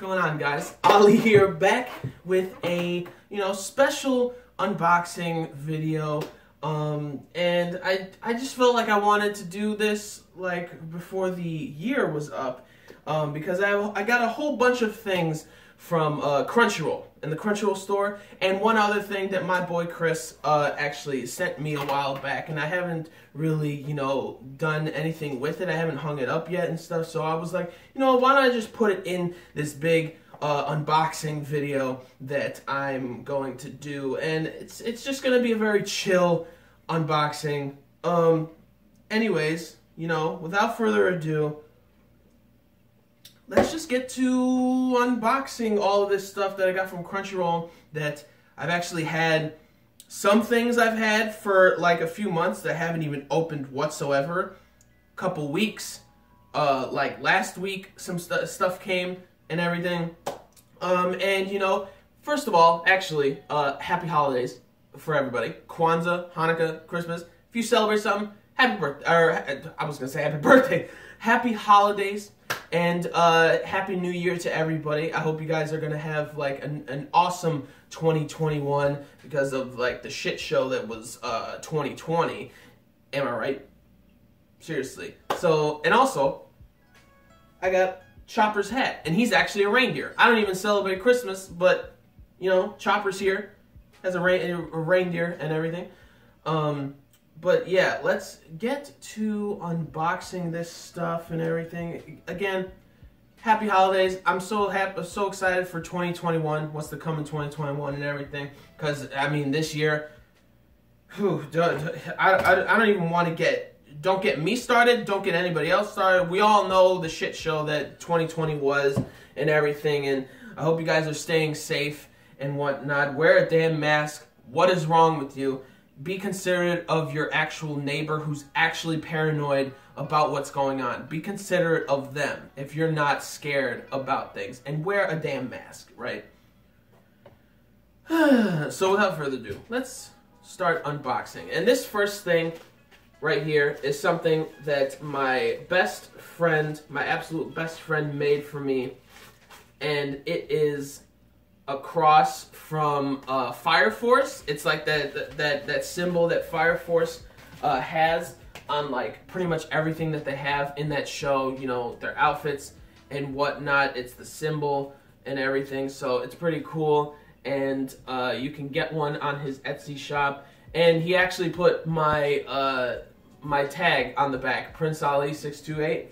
Going on, guys? Ali here, back with a special unboxing video, and I just felt like I wanted to do this like before the year was up, because I got a whole bunch of things from Crunchyroll in the Crunchyroll store, and one other thing that my boy Chris actually sent me a while back, and I haven't really done anything with it. I haven't hung it up yet and stuff, so I was like, why don't I just put it in this big unboxing video that I'm going to do, and it's just gonna be a very chill unboxing. Anyways, without further ado, let's just get to unboxing all of this stuff that I got from Crunchyroll that I've actually had. Some things I've had for like a few months that I haven't even opened whatsoever. Couple weeks, like last week, some stuff came and everything. And first of all, actually, happy holidays for everybody. Kwanzaa, Hanukkah, Christmas. If you celebrate something, happy birthday. Or I was gonna say happy birthday. Happy holidays. And Happy New Year to everybody. I hope you guys are going to have like an awesome 2021 because of like the shit show that was 2020. Am I right? Seriously. So, and also, I got Chopper's hat, and he's actually a reindeer. I don't even celebrate Christmas, but, Chopper's here. Has a reindeer and everything. But yeah, let's get to unboxing this stuff and everything. Again, happy holidays. I'm so happy, so excited for 2021, what's to come in 2021 and everything. Because, I mean, this year, whew, I don't even want to don't get me started, don't get anybody else started. We all know the shit show that 2020 was and everything. And I hope you guys are staying safe and whatnot. Wear a damn mask. What is wrong with you? Be considerate of your actual neighbor who's actually paranoid about what's going on. Be considerate of them if you're not scared about things. And wear a damn mask, right? So without further ado, let's start unboxing. And this first thing right here is something that my best friend, my absolute best friend, made for me. And it is across from Fire Force. It's like that symbol that Fire Force has on like pretty much everything that they have in that show, their outfits and whatnot. It's the symbol and everything, so it's pretty cool. And you can get one on his Etsy shop, and he actually put my my tag on the back, PrinceAli628.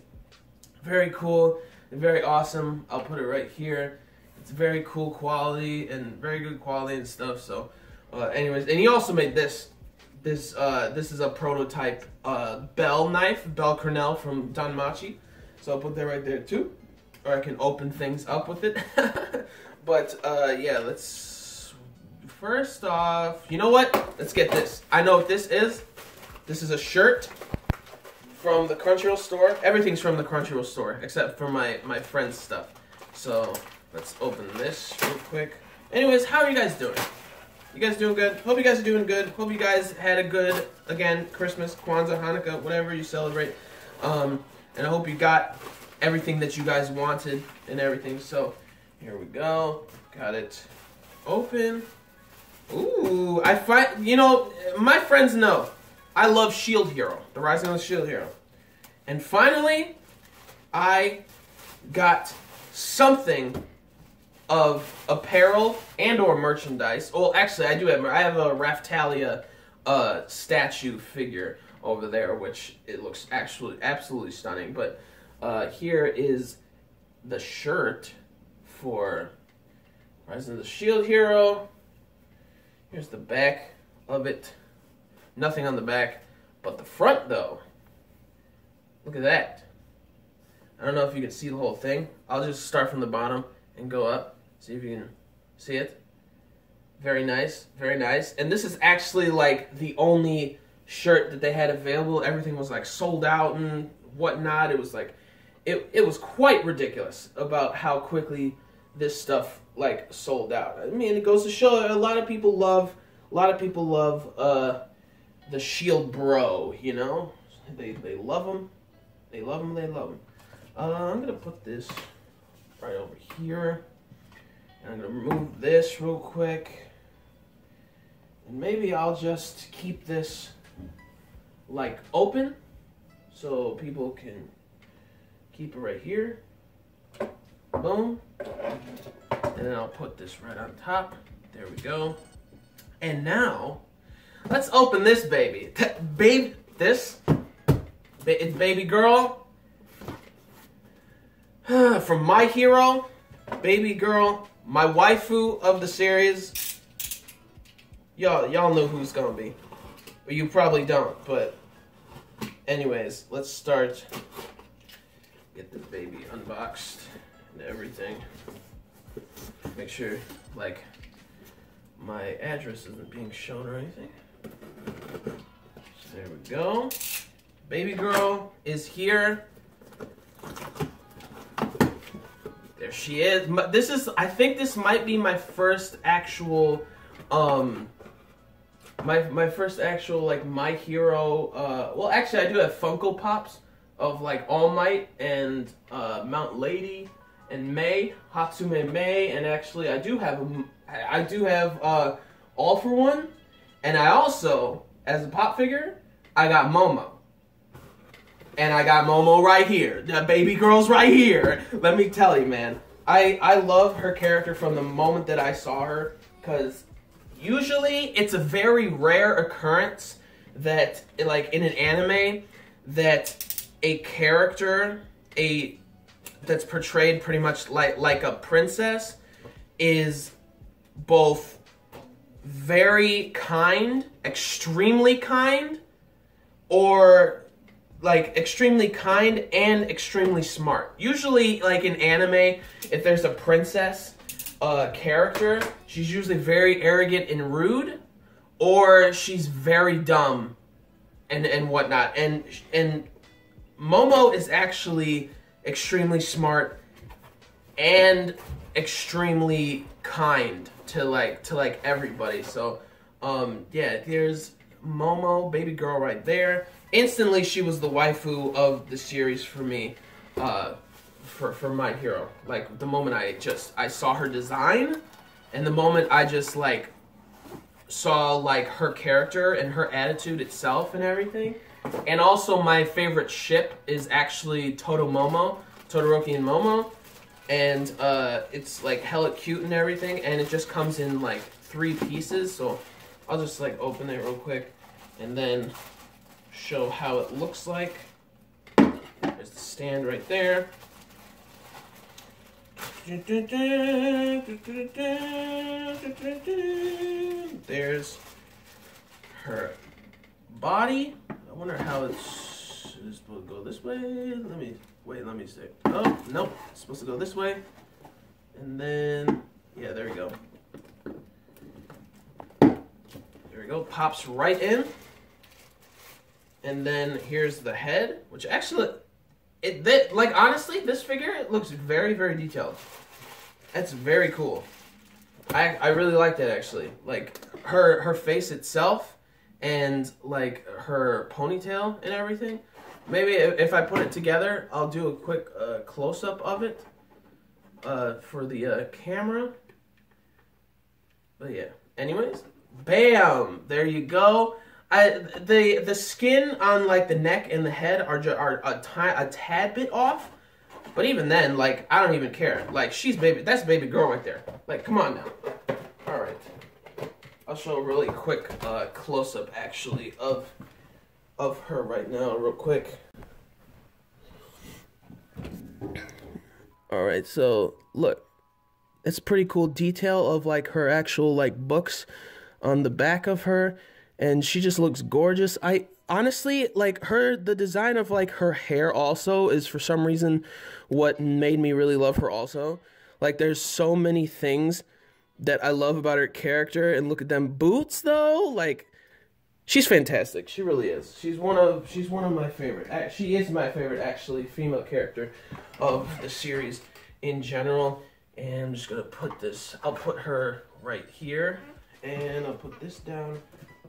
Very cool, very awesome. I'll put it right here. It's very cool quality and very good quality and stuff. So anyways, and he also made this is a prototype Bell knife, Bell Cornell from Danmachi, so I'll put that right there too, or I can open things up with it. But yeah, let's first off, let's get this. I know what this is. This is a shirt from the Crunchyroll store. Everything's from the Crunchyroll store except for my friend's stuff. So let's open this real quick. Anyways, how are you guys doing? You guys doing good? Hope you guys are doing good. Hope you guys had a good, again, Christmas, Kwanzaa, Hanukkah, whatever you celebrate. And I hope you got everything that you guys wanted and everything. So, here we go. Got it open. Ooh, I find, my friends know, I love Shield Hero, the Rising of the Shield Hero. And finally, I got something of apparel and or merchandise. Well, actually, I have a Raphtalia statue figure over there, which it looks actually absolutely stunning. But here is the shirt for Rising of the Shield Hero. Here's the back of it. Nothing on the back, but the front though. Look at that. I don't know if you can see the whole thing. I'll just start from the bottom and go up. See if you can see it. Very nice, very nice. And this is actually like the only shirt that they had available. Everything was like sold out and whatnot. It was like, it was quite ridiculous about how quickly this stuff like sold out. I mean, it goes to show that a lot of people love the Shield Bro. They love them. I'm gonna put this right over here. And I'm gonna remove this real quick. And maybe I'll just keep this like open so people can keep it right here. Boom. And then I'll put this right on top. There we go. And now, let's open this baby. It's baby girl. From My Hero, baby girl, my waifu of the series. Y'all know who's gonna be. But you probably don't, but anyways, let's start. Get the baby unboxed and everything. Make sure, like, my address isn't being shown or anything. There we go. Baby girl is here. There she is. This is, I think this might be my first actual, my first actual, like, My Hero, well, actually, I do have Funko Pops of, like, All Might and Mount Lady and Mei, Hatsume Mei, and actually, I do have All For One, and I also, as a pop figure, I got Momo. And I got Momo right here. The baby girl's right here. Let me tell you, man. I love her character from the moment that I saw her, because usually it's a very rare occurrence that, like, in an anime, that a character that's portrayed pretty much like a princess is both very kind, extremely kind, or like extremely kind and extremely smart. Usually, like in anime, if there's a princess character, she's usually very arrogant and rude, or she's very dumb and whatnot. And Momo is actually extremely smart and extremely kind to everybody. So yeah, there's Momo, baby girl, right there. Instantly, she was the waifu of the series for me, for My Hero. Like the moment I saw her design, and the moment I just like saw like her character and her attitude itself and everything. And also, my favorite ship is actually Todomomo, Todoroki and Momo, and it's like hella cute and everything. And it just comes in like 3 pieces, so I'll just like open it real quick, and then show how it looks like. There's the stand right there. There's her body. I wonder how it's supposed to go this way. Let me see. Oh, nope, it's supposed to go this way. And then, yeah, there we go. There we go, pops right in. And then here's the head, which actually, like honestly, this figure, it looks very, very detailed. That's very cool. I really like that actually. Like her face itself, and like her ponytail and everything. Maybe if I put it together, I'll do a quick close up of it for the camera. But yeah. Anyways, bam! There you go. The skin on like the neck and the head are a tad bit off, but even then, like, I don't even care. Like, that's baby girl right there. Like, come on now. All right, I'll show a really quick close up actually of her right now, real quick. All right, so look, it's pretty cool detail of like her actual like books on the back of her. And she just looks gorgeous. I honestly, like, the design of, like, her hair also is, for some reason, what made me really love her also. Like, there's so many things that I love about her character. And look at them boots, though. Like, she's fantastic. She really is. She's one of my favorite. She is my favorite, actually, female character of the series in general. And I'm just going to put this. I'll put her right here. And I'll put this down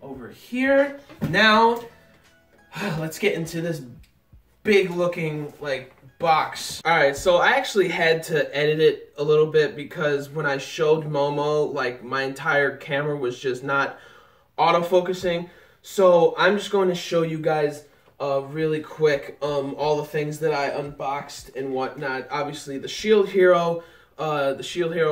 over here. Now, let's get into this big looking, like, box. Alright, so I actually had to edit it a little bit because when I showed Momo, like, my entire camera was just not auto-focusing. So I'm just going to show you guys really quick all the things that I unboxed and whatnot. Obviously the Shield Hero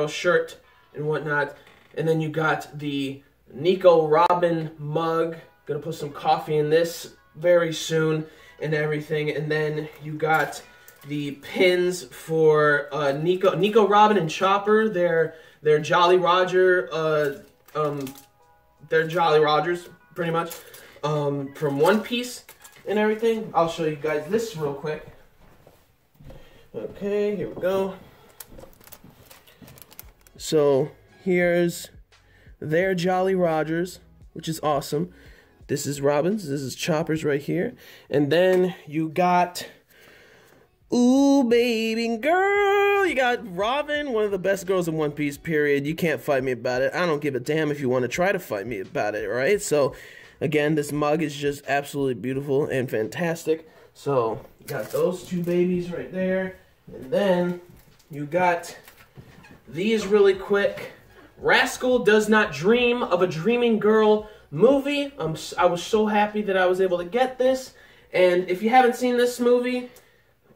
shirt and whatnot. And then you got the Nico Robin mug. Gonna put some coffee in this very soon and everything. And then you got the pins for Nico Robin and Chopper. They're Jolly Roger, they're Jolly Rogers pretty much, from One Piece and everything. I'll show you guys this real quick. Okay, here we go. So here's their Jolly Rogers, which is awesome. This is Robin's, this is Chopper's right here. And then you got, ooh, baby girl, you got Robin, one of the best girls in One Piece, period. You can't fight me about it. I don't give a damn if you want to try to fight me about it, right? So, again, this mug is just absolutely beautiful and fantastic. So, you got those two babies right there. And then you got these really quick. Rascal Does Not Dream of a Dreaming Girl movie. I was so happy that I was able to get this. And if you haven't seen this movie,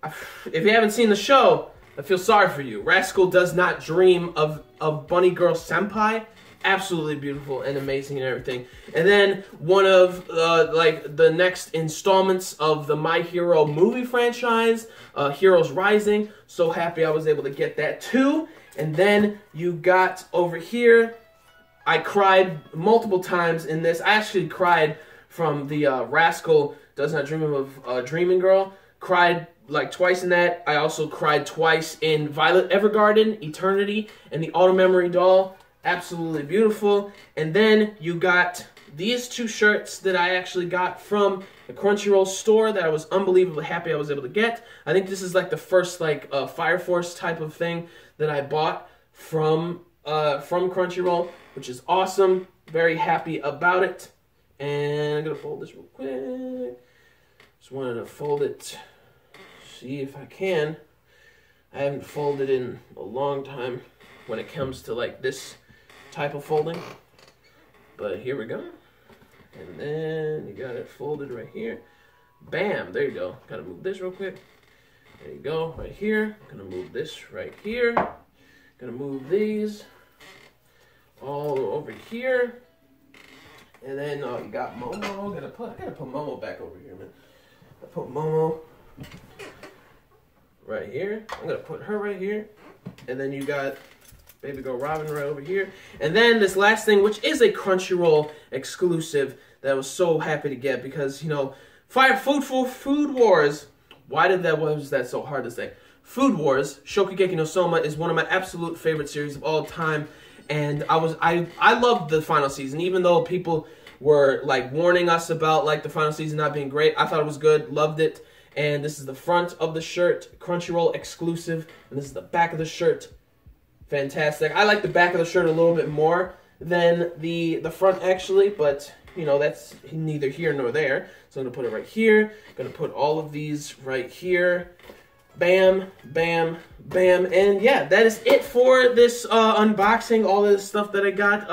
if you haven't seen the show, I feel sorry for you. Rascal Does Not Dream of Bunny Girl Senpai. Absolutely beautiful and amazing and everything. And then one of like the next installments of the My Hero movie franchise, Heroes Rising. So happy I was able to get that too. And then you got over here, I cried multiple times in this. I actually cried from the Rascal Does Not Dream of a Dreaming Girl. Cried like twice in that. I also cried twice in Violet Evergarden, Eternity, and the Auto Memory Doll. Absolutely beautiful. And then you got these two shirts that I actually got from the Crunchyroll store that I was unbelievably happy I was able to get. I think this is like the first like Fire Force type of thing that I bought from Crunchyroll, which is awesome. Very happy about it. And I'm gonna fold this real quick. Just wanted to fold it, see if I can. I haven't folded in a long time when it comes to like this type of folding. But here we go. And then you got it folded right here. Bam, there you go. Gotta move this real quick. There you go, right here. Gonna move this right here. Gonna move these all over here. And then you got Momo. I gotta put Momo back over here, man. I put Momo right here. I'm gonna put her right here. And then you got Baby Girl Robin right over here. And then this last thing, which is a Crunchyroll exclusive that I was so happy to get because, you know, Food Wars. Why was that so hard to say? Food Wars, Shokugeki no Soma, is one of my absolute favorite series of all time. And I loved the final season, even though people were like warning us about like the final season not being great. I thought it was good, loved it. And this is the front of the shirt, Crunchyroll exclusive. And this is the back of the shirt. Fantastic. I like the back of the shirt a little bit more than the front actually, but you know, that's neither here nor there. So I'm gonna put it right here. I'm gonna put all of these right here. Bam, bam, bam. And yeah, that is it for this unboxing, all this stuff that I got.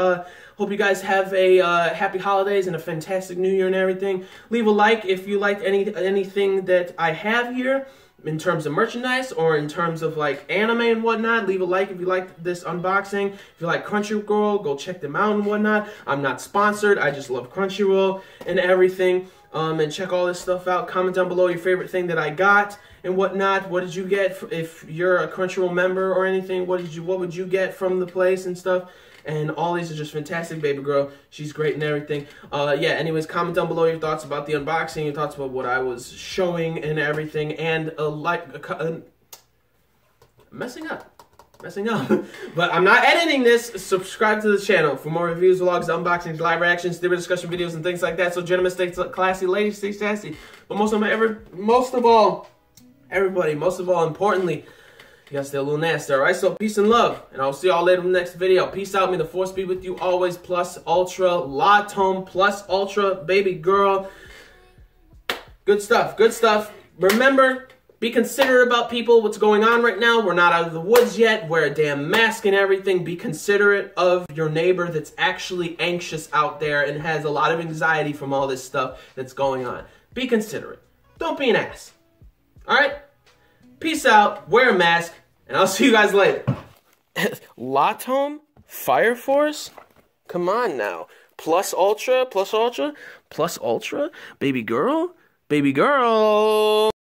Hope you guys have a happy holidays and a fantastic new year and everything. Leave a like if you liked anything that I have here. In terms of merchandise or in terms of like anime and whatnot, leave a like if you like this unboxing. If you like Crunchyroll, go check them out and whatnot. I'm not sponsored. I just love Crunchyroll and everything. And check all this stuff out. Comment down below your favorite thing that I got and whatnot. What did you get if you're a Crunchyroll member or anything? What would you get from the place and stuff? And all these are just fantastic. Baby girl, she's great and everything. Yeah, anyways, comment down below your thoughts about the unboxing, your thoughts about what I was showing and everything, and messing up. But I'm not editing this. Subscribe to the channel for more reviews, vlogs, unboxings, live reactions, theory discussion videos, and things like that. So gentlemen, stay classy, ladies, stay sassy. But most of all, importantly, you guys stay a little nasty, alright? So peace and love, and I'll see y'all later in the next video. Peace out, may the force be with you always, plus ultra, la tome, plus ultra, baby girl. Good stuff, good stuff. Remember, Be considerate about people, what's going on right now. We're not out of the woods yet. Wear a damn mask and everything. Be considerate of your neighbor that's actually anxious out there and has a lot of anxiety from all this stuff that's going on. Be considerate. Don't be an ass. All right? Peace out. Wear a mask. And I'll see you guys later. Latom? Fire Force? Come on now. Plus Ultra? Plus Ultra? Plus Ultra? Baby girl? Baby girl!